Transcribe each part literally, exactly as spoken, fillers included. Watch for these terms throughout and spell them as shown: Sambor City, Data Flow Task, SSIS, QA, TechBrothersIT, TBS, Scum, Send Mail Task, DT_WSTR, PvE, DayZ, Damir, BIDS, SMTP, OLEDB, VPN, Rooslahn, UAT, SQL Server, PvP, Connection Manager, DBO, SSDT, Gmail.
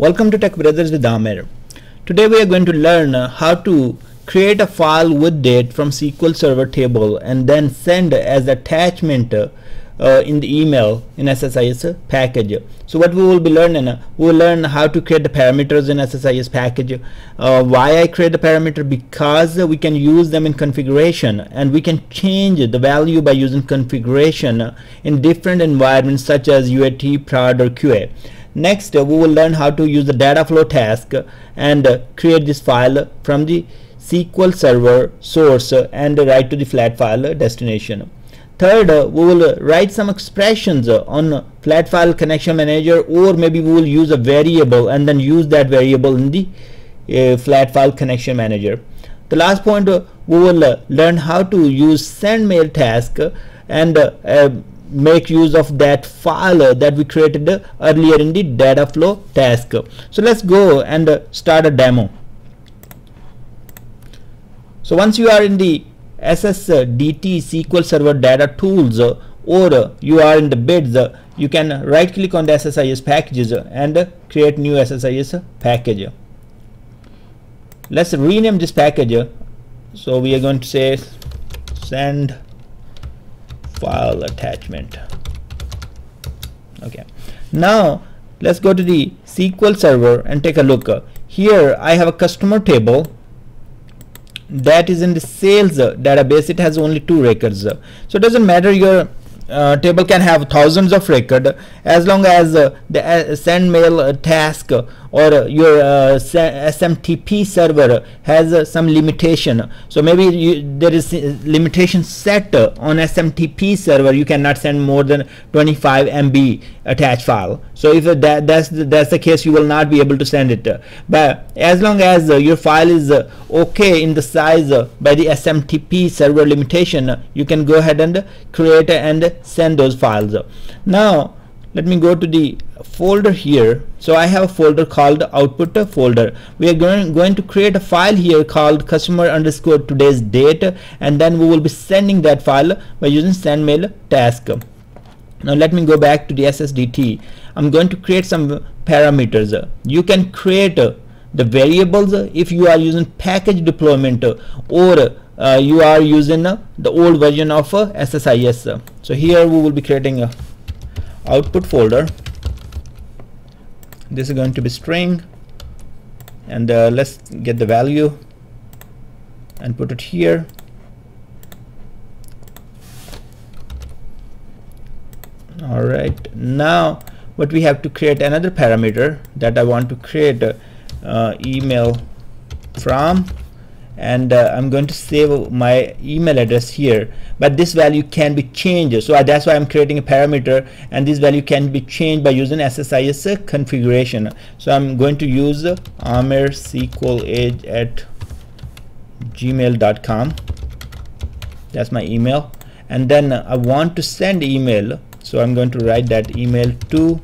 Welcome to Tech Brothers with Damir. Today we are going to learn how to create a file with date from S Q L Server table and then send as attachment uh, in the email in S S I S package. So what we will be learning, we will learn how to create the parameters in S S I S package. Uh, why I create the parameter? Because we can use them in configuration and we can change the value by using configuration in different environments such as U A T, prod or Q A. Next, uh, we will learn how to use the data flow task uh, and uh, create this file uh, from the S Q L Server source uh, and uh, write to the flat file uh, destination. Third, uh, we will uh, write some expressions uh, on uh, flat file connection manager, or maybe we will use a variable and then use that variable in the uh, flat file connection manager. The last point, uh, we will uh, learn how to use send mail task uh, and uh, uh, make use of that file uh, that we created uh, earlier in the data flow task. So let's go and uh, start a demo. So once you are in the S S D T S Q L Server data tools uh, or uh, you are in the B I D S, uh, you can right click on the S S I S packages uh, and uh, create new S S I S package. Let's rename this package. Uh, so we are going to say send file attachment. Okay, now let's go to the S Q L Server and take a look. Uh, here I have a customer table that is in the sales uh, database. It has only two records, uh, so it doesn't matter. Your uh, table can have thousands of records as long as uh, the uh, send mail uh, task uh, or uh, your uh, S M T P server has uh, some limitation. So maybe you, there is limitation set uh, on S M T P server. You cannot send more than twenty-five M B attached file. So if uh, that that's the, that's the case, you will not be able to send it. Uh, but as long as uh, your file is uh, okay in the size uh, by the S M T P server limitation, uh, you can go ahead and uh, create and send those files. Now let me go to the folder here. So I have a folder called output folder. We are going, going to create a file here called customer underscore today's date, and then we will be sending that file by using send mail task. Now let me go back to the S S D T. I'm going to create some parameters. You can create the variables if you are using package deployment or uh, you are using the old version of S S I S. So here we will be creating a output folder. This is going to be string, and uh, let's get the value and put it here. All right, now what we have to create another parameter that I want to create uh, uh, email from, and uh, I'm going to save my email address here, but this value can be changed. So uh, that's why I'm creating a parameter, and this value can be changed by using S S I S uh, configuration. So I'm going to use uh, amir underscore age at gmail dot com. That's my email, and then uh, I want to send email, so I'm going to write that email to.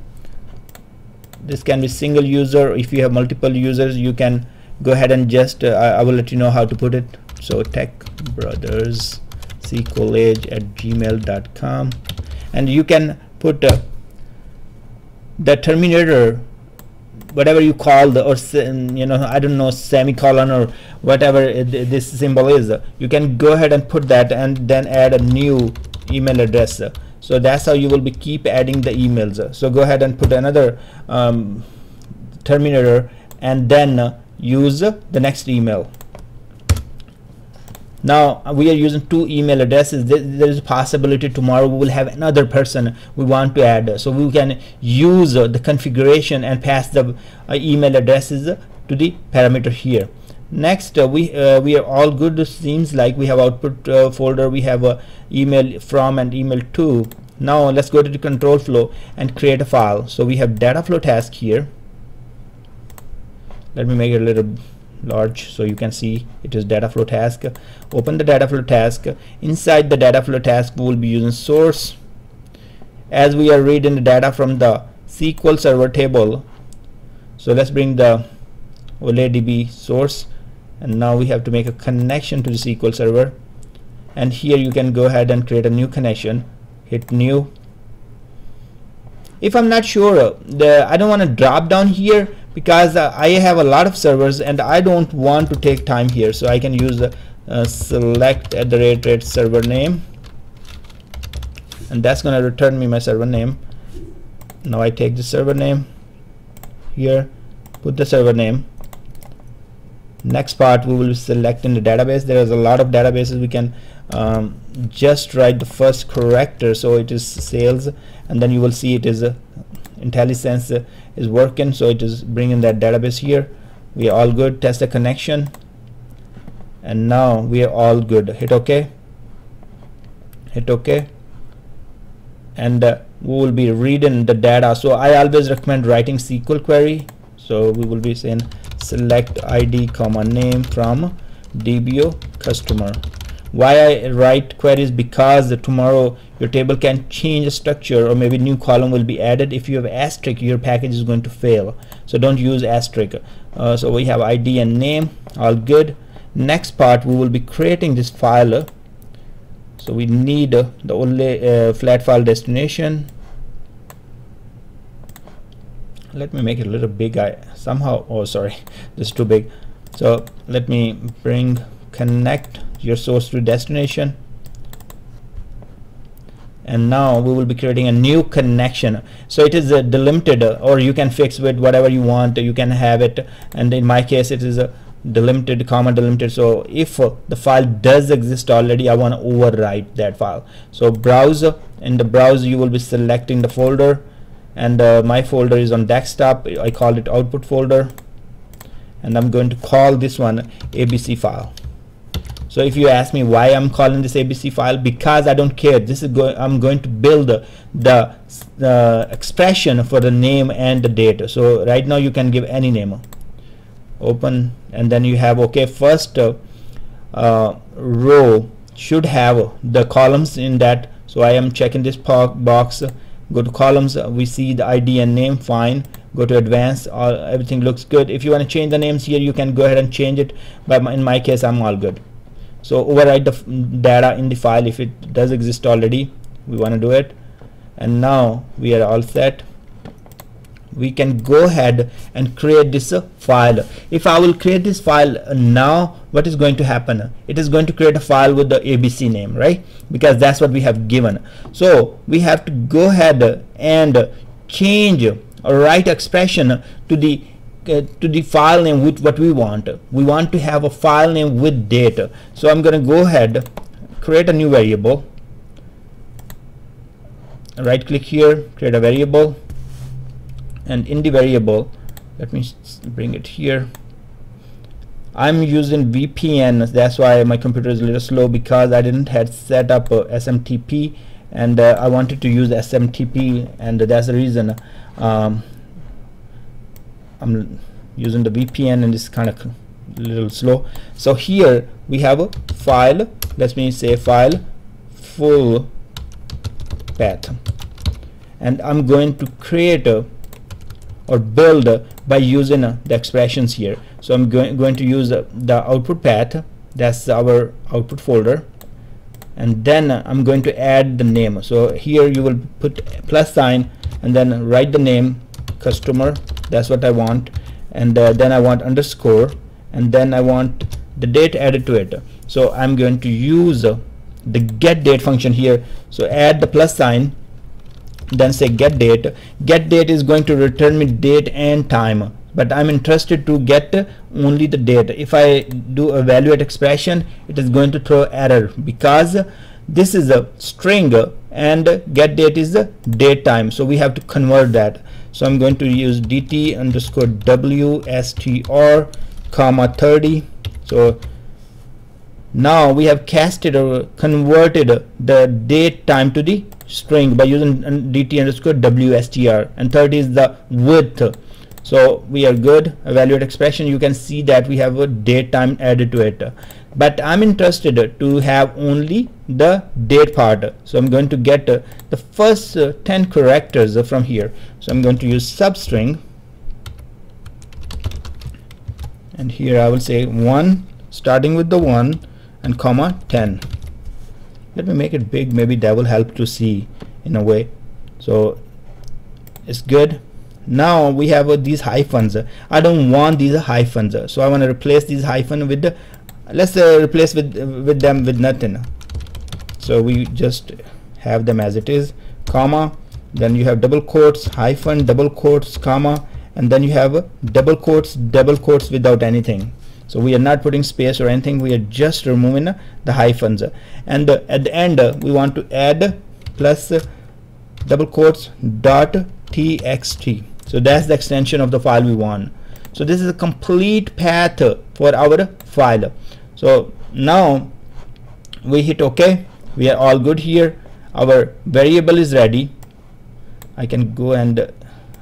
This can be single user. If you have multiple users, you can go ahead and just uh, I, I will let you know how to put it. So tech brothers S Q L age at gmail dot com, and you can put uh, the terminator, whatever you call the, or you know, I don't know, semicolon or whatever it, this symbol is. You can go ahead and put that and then add a new email address. So that's how you will be keep adding the emails. So go ahead and put another um, terminator and then uh, use uh, the next email. Now we are using two email addresses. There, there is a possibility tomorrow we will have another person we want to add, so we can use uh, the configuration and pass the uh, email addresses uh, to the parameter here. Next, uh, we uh, we are all good. It seems like we have output uh, folder, we have uh, email from and email to. Now let's go to the control flow and create a file. So we have data flow task here. Let me make it a little large so you can see it is data flow task. Open the data flow task. Inside the data flow task, we will be using source. As we are reading the data from the S Q L Server table, so let's bring the O L E D B source, and now we have to make a connection to the S Q L Server. And here you can go ahead and create a new connection. Hit new. If I'm not sure, the I don't want to drop down here, because uh, I have a lot of servers and I don't want to take time here, so I can use the uh, select at the rate rate server name, and that's gonna return me my server name. Now I take the server name here, put the server name. Next part, we will select in the database. There is a lot of databases. We can um, just write the first corrector, so it is sales, and then you will see it is a IntelliSense uh, is working, so it is bringing that database here. We are all good. Test the connection, and now we are all good. Hit OK, hit OK, and uh, we will be reading the data. So I always recommend writing S Q L query, so we will be saying select I D comma name from D B O customer. Why I write queries, because the tomorrow your table can change the structure, or maybe new column will be added. If you have asterisk, your package is going to fail, so don't use asterisk. Uh, so we have I D and name, all good. Next part, we will be creating this file, so we need uh, the only uh, flat file destination. Let me make it a little big. I somehow oh sorry this is too big, so let me bring connect your source to destination, and now we will be creating a new connection. So it is a delimited, or you can fix with whatever you want, you can have it, and in my case it is a delimited comma delimited. So if the file does exist already, I want to overwrite that file. So browse, in the browse you will be selecting the folder, and uh, my folder is on desktop. I called it output folder, and I'm going to call this one A B C file. So if you ask me why I'm calling this A B C file, because I don't care. This is going, I'm going to build the, the uh, expression for the name and the date. So right now you can give any name. Open, and then you have okay. First uh, uh, row should have the columns in that. So I am checking this box. Go to columns. We see the I D and name. Fine. Go to advanced. All everything looks good. If you want to change the names here, you can go ahead and change it. But in my case, I'm all good. So overwrite the f data in the file if it does exist already. We want to do it, and now we are all set. We can go ahead and create this uh, file. If I will create this file uh, now, what is going to happen? It is going to create a file with the A B C name, right? Because that's what we have given. So we have to go ahead and change or write expression to the Uh, to the file name with what we want. We want to have a file name with data. So I'm going to go ahead, create a new variable, right click here, create a variable, and in the variable, let me bring it here. I'm using V P N, that's why my computer is a little slow, because I didn't had set up uh, S M T P, and uh, I wanted to use S M T P, and uh, that's the reason um, I'm using the V P N, and it's kind of a little slow. So here we have a file. Let me say file full path, and I'm going to create a, or build a, by using a, the expressions here. So I'm going going to use a, the output path. That's our output folder, and then I'm going to add the name. So here you will put plus sign, and then write the name customer. That's what I want, and uh, then I want underscore, and then I want the date added to it. So I'm going to use uh, the get date function here. So add the plus sign, then say get date. Get date is going to return me date and time, but I'm interested to get uh, only the date. If I do evaluate expression, it is going to throw error, because uh, this is a string uh, and uh, get date is the date time, so we have to convert that. So I'm going to use D T underscore W S T R comma thirty. So now we have casted or converted the date time to the string by using D T underscore W S T R, and thirty is the width. So we are good. Evaluate expression. You can see that we have a date time added to it, but I'm interested to have only the date part. So I'm going to get uh, the first uh, ten characters uh, from here. So I'm going to use substring, and here I will say one, starting with the one, and comma ten. Let me make it big, maybe that will help to see in a way. So it's good. Now we have uh, these hyphens. I don't want these hyphens, so I want to replace these hyphen with the, let's uh, replace with with them with nothing. So we just have them as it is, comma, then you have double quotes, hyphen, double quotes, comma, and then you have uh, double quotes, double quotes without anything. So we are not putting space or anything, we are just removing uh, the hyphens, and uh, at the end uh, we want to add plus uh, double quotes dot txt. So that's the extension of the file we want. So this is a complete path for our file. So now we hit OK, we are all good here. Our variable is ready. I can go and uh,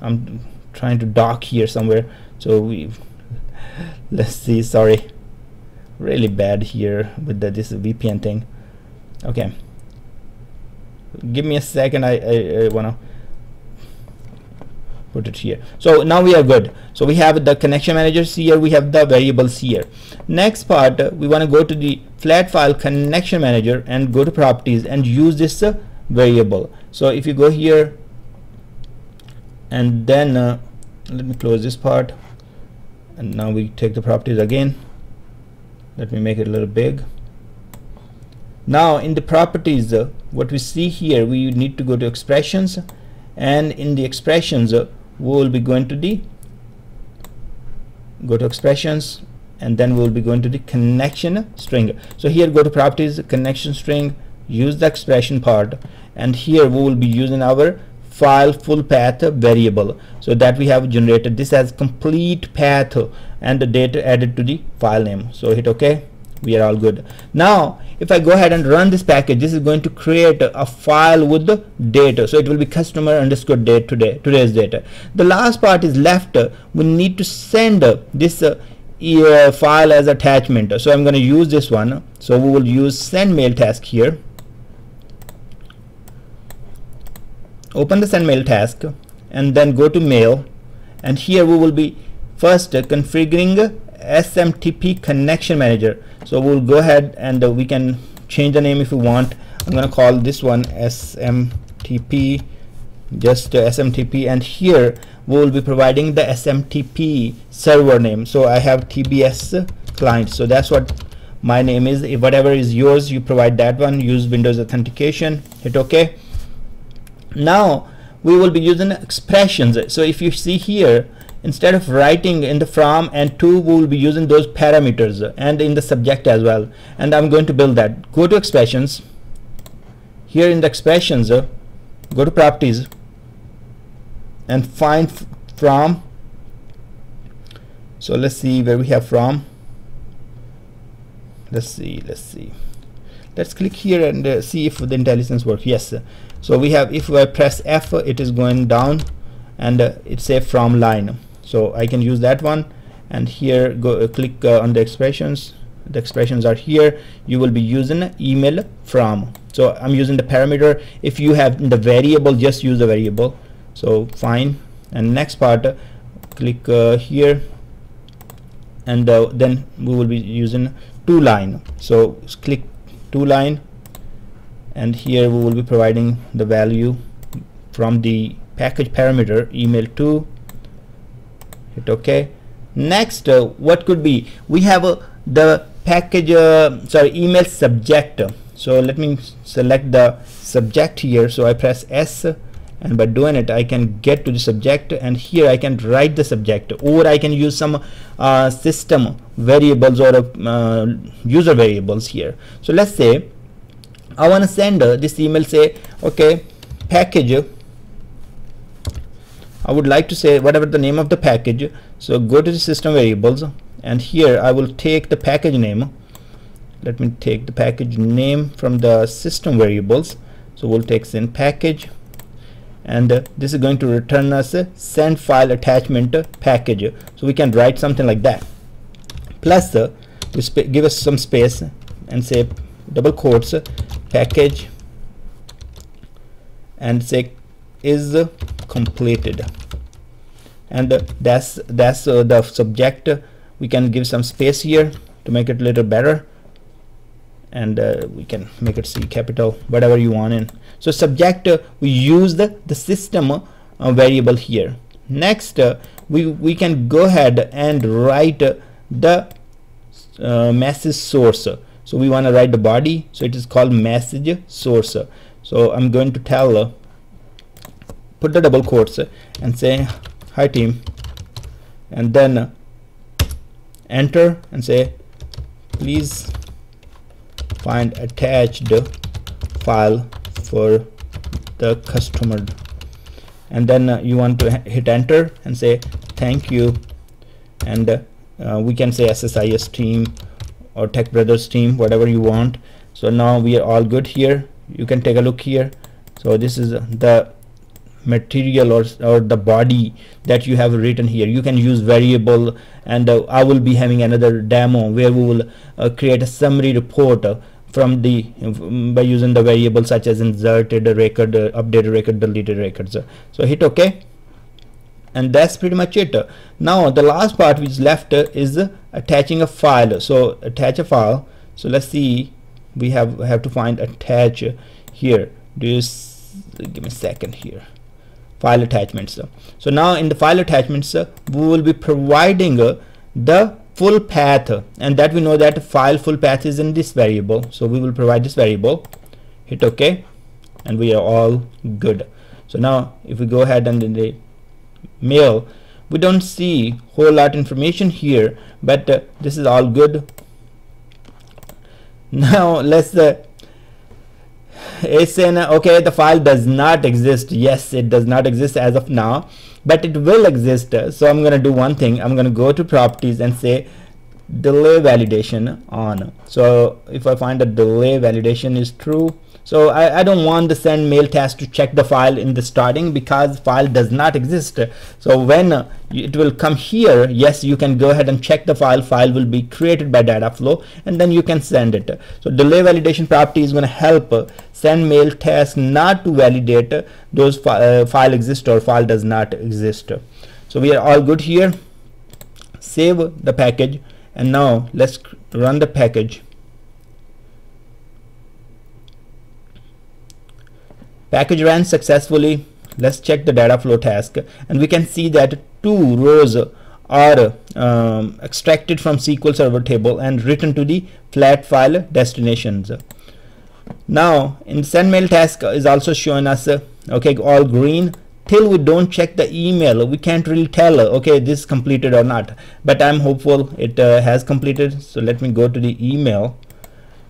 I'm trying to dock here somewhere, so we let's see, sorry, really bad here with the, this V P N thing. Okay, give me a second, I, I, I wanna put it here. So now we are good. So we have the connection managers here, we have the variables here. Next part, uh, we want to go to the flat file connection manager and go to properties and use this uh, variable. So if you go here and then uh, let me close this part, and now we take the properties again. Let me make it a little big. Now in the properties, uh, what we see here, we need to go to expressions, and in the expressions uh, we will be going to the go to expressions and then we will be going to the connection string. So here go to properties, connection string, use the expression part, and here we will be using our file full path variable, so that we have generated this as complete path and the data added to the file name. So hit OK, we are all good. Now if I go ahead and run this package, this is going to create a, a file with the data, so it will be customer underscore date today, today's data. The last part is left, we need to send this uh, uh, file as attachment, so I'm going to use this one. So we will use send mail task here, open the send mail task and then go to mail, and here we will be first uh, configuring uh, S M T P connection manager. So we'll go ahead and uh, we can change the name if we want. I'm gonna call this one S M T P, just uh, S M T P, and here we will be providing the S M T P server name. So I have T B S client, so that's what my name is. If whatever is yours, you provide that one. Use Windows authentication, hit OK. Now we will be using expressions. So if you see here, instead of writing in the from and to, we will be using those parameters and in the subject as well, and I'm going to build that. Go to expressions, here in the expressions uh, go to properties and find from. So let's see where we have from. Let's see, let's see, let's click here and uh, see if the IntelliSense works. Yes, so we have, if I press F, it is going down and uh, it's a from line, so I can use that one. And here go uh, click uh, on the expressions, the expressions are here. You will be using email from, so I'm using the parameter. If you have the variable, just use the variable, so fine. And next part, uh, click uh, here and uh, then we will be using to line, so click to line, and here we will be providing the value from the package parameter email to, hit OK. Next uh, what could be, we have uh, the package uh, sorry email subject, so let me select the subject here. So I press S, and by doing it I can get to the subject, and here I can write the subject, or I can use some uh, system variables or uh, user variables here. So let's say I want to send uh, this email, say okay package, I would like to say whatever the name of the package. So go to the system variables, and here I will take the package name. Let me take the package name from the system variables, so we'll take send package, and uh, this is going to return us a send file attachment uh, package. So we can write something like that, plus uh, we give us some space and say double quotes uh, package, and say is uh, completed, and uh, that's that's uh, the subject. We can give some space here to make it a little better, and uh, we can make it C capital, whatever you want in. So subject, uh, we use the the system uh, variable here. Next, uh, we, we can go ahead and write uh, the uh, message source. So we want to write the body, so it is called message source. So I'm going to tell, uh, put the double quotes uh, and say hi team, and then uh, enter and say please find attached file for the customer, and then uh, you want to hit enter and say thank you, and uh, uh, we can say S S I S team or Tech Brothers team, whatever you want. So now we are all good here. You can take a look here. So this is the material or, or the body that you have written here. You can use variable, and uh, I will be having another demo where we will uh, create a summary report uh, from the by using the variables such as inserted record, uh, updated record, deleted records. So hit OK, and that's pretty much it. Now the last part which is left uh, is uh, attaching a file. So attach a file. So let's see, we have have to find attach here. Do you s give me a second here? File attachments. So now in the file attachments, uh, we will be providing uh, the full path, and that we know that file full path is in this variable, so we will provide this variable. Hit OK, and we are all good. So now if we go ahead and in the mail, we don't see whole lot information here, but uh, this is all good. Now let's uh, it's in uh, okay, the file does not exist. Yes, it does not exist as of now, but it will exist. So I'm going to do one thing. I'm going to go to properties and say delay validation on. So if I find that delay validation is true, so I, I don't want the send mail task to check the file in the starting because file does not exist. So when uh, it will come here, yes, you can go ahead and check the file. File will be created by data flow, and then you can send it. So delay validation property is going to help uh, send mail task not to validate uh, those fi uh, file exists or file does not exist. So we are all good here. Save the package, and now let's run the package. Package ran successfully. Let's check the data flow task, and we can see that two rows are um, extracted from S Q L Server table and written to the flat file destinations. Now in send mail task is also showing us uh, okay, all green. Till we don't check the email, we can't really tell uh, okay, this completed or not, but I'm hopeful it uh, has completed. So let me go to the email,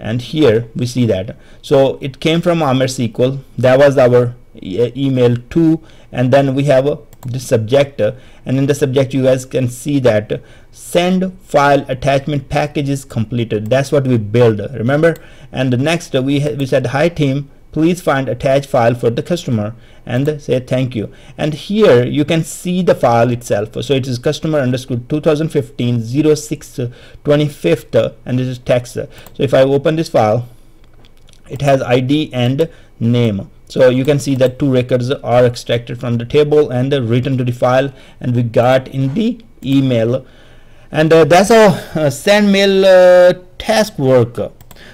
and here we see that. So it came from Amir S Q L. That was our e email two, and then we have uh, the subject, uh, and in the subject you guys can see that uh, send file attachment package is completed. That's what we build, uh, remember. And the next uh, we we said hi team, please find attached file for the customer, and uh, say thank you. And here you can see the file itself. So it is customer underscore two thousand fifteen oh six twenty-fifth, uh, and this is text. So if I open this file, it has I D and name. So you can see that two records are extracted from the table and uh, written to the file, and we got in the email. And uh, that's how uh, send mail uh, task work.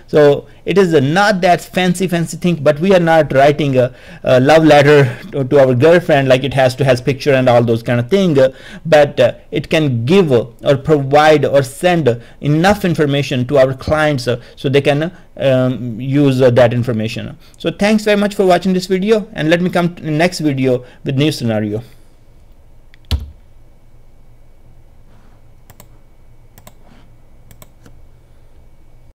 So it is uh, not that fancy fancy thing, but we are not writing a, a love letter to, to our girlfriend like it has to has picture and all those kind of thing, uh, but uh, it can give uh, or provide or send uh, enough information to our clients uh, so they can uh, um, use uh, that information. So thanks very much for watching this video, and let me come to the next video with new scenario.